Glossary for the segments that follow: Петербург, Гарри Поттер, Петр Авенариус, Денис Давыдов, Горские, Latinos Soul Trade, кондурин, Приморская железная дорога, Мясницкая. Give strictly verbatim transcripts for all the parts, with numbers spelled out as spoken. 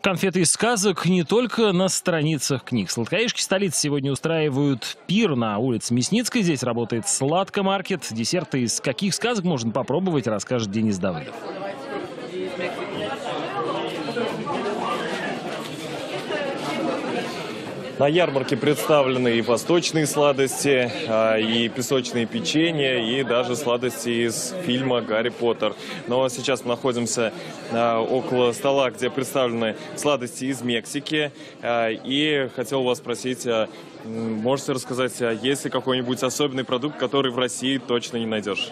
Конфеты из сказок не только на страницах книг. Сладкоежки столицы сегодня устраивают пир на улице Мясницкой. Здесь работает сладкомаркет. Десерты из каких сказок можно попробовать, расскажет Денис Давыдов. На ярмарке представлены и восточные сладости, и песочные печенья, и даже сладости из фильма «Гарри Поттер». Но сейчас мы находимся около стола, где представлены сладости из Мексики. И хотел вас спросить, можете рассказать, есть ли какой-нибудь особенный продукт, который в России точно не найдешь?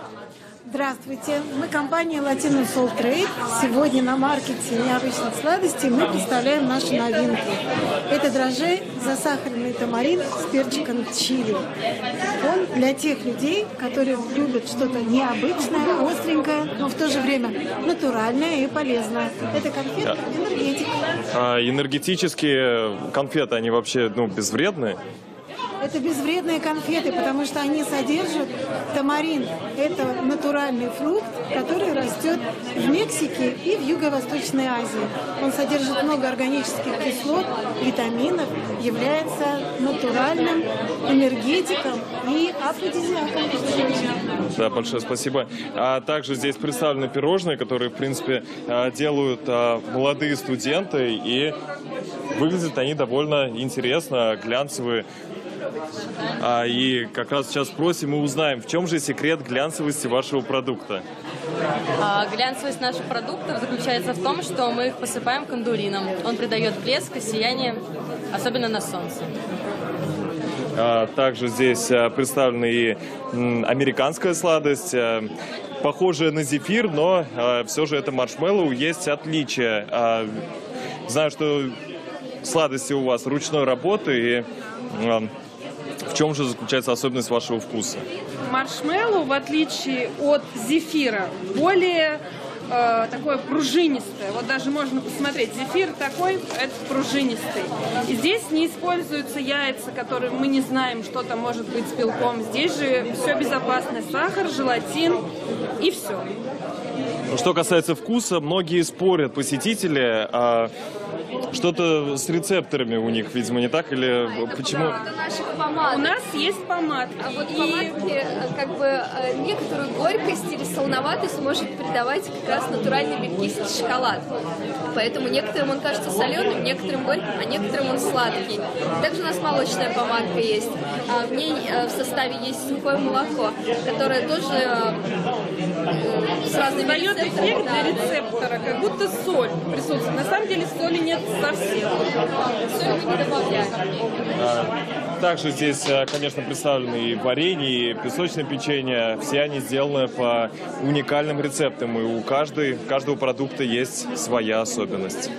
Здравствуйте, мы компания Latinos Soul Trade. Сегодня на маркете необычных сладостей мы представляем наши новинки. Это дрожжей, засахаренный тамарин с перчиком чили. Он для тех людей, которые любят что-то необычное, остренькое, но в то же время натуральное и полезное. Это конфеты энергетик. А энергетические конфеты, они вообще ну, безвредны? Это безвредные конфеты, потому что они содержат тамарин. Это натуральный фрукт, который растет в Мексике и в Юго-Восточной Азии. Он содержит много органических кислот, витаминов, является натуральным энергетиком и афродизиаком. Да, большое спасибо. А также здесь представлены пирожные, которые, в принципе, делают молодые студенты. И выглядят они довольно интересно, глянцевые. И как раз сейчас спросим и узнаем, в чем же секрет глянцевости вашего продукта? Глянцевость наших продуктов заключается в том, что мы их посыпаем кондурином. Он придает блеск и сияние, особенно на солнце. Также здесь представлена и американская сладость, похожая на зефир, но все же это маршмеллоу, есть отличия. Знаю, что сладости у вас ручной работы, и в чем же заключается особенность вашего вкуса? Маршмеллоу, в отличие от зефира, более э, такое пружинистое. Вот даже можно посмотреть, зефир такой, это пружинистый. И здесь не используются яйца, которые мы не знаем, что там может быть с белком. Здесь же все безопасно, сахар, желатин и все. Что касается вкуса, многие спорят, посетители, а что-то с рецепторами у них, видимо, не так? Или а, почему? У нас есть помадки. А вот и... помадки, как бы, некоторую горькость или солоноватость может придавать как раз натуральный бельгийский шоколад. Поэтому некоторым он кажется соленым, некоторым горьким, а некоторым он сладкий. Также у нас молочная помадка есть. В ней в составе есть сухое молоко, которое тоже с разными рецепторами. Эффект для рецептора, как будто соль присутствует. На самом деле соли нет совсем. Соль мы не добавляем. Также здесь, конечно, представлены и варенье, и песочное печенье. Все они сделаны по уникальным рецептам, и у каждой, каждого продукта есть своя особенность.